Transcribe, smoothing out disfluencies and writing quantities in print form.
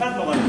pas de leur avis.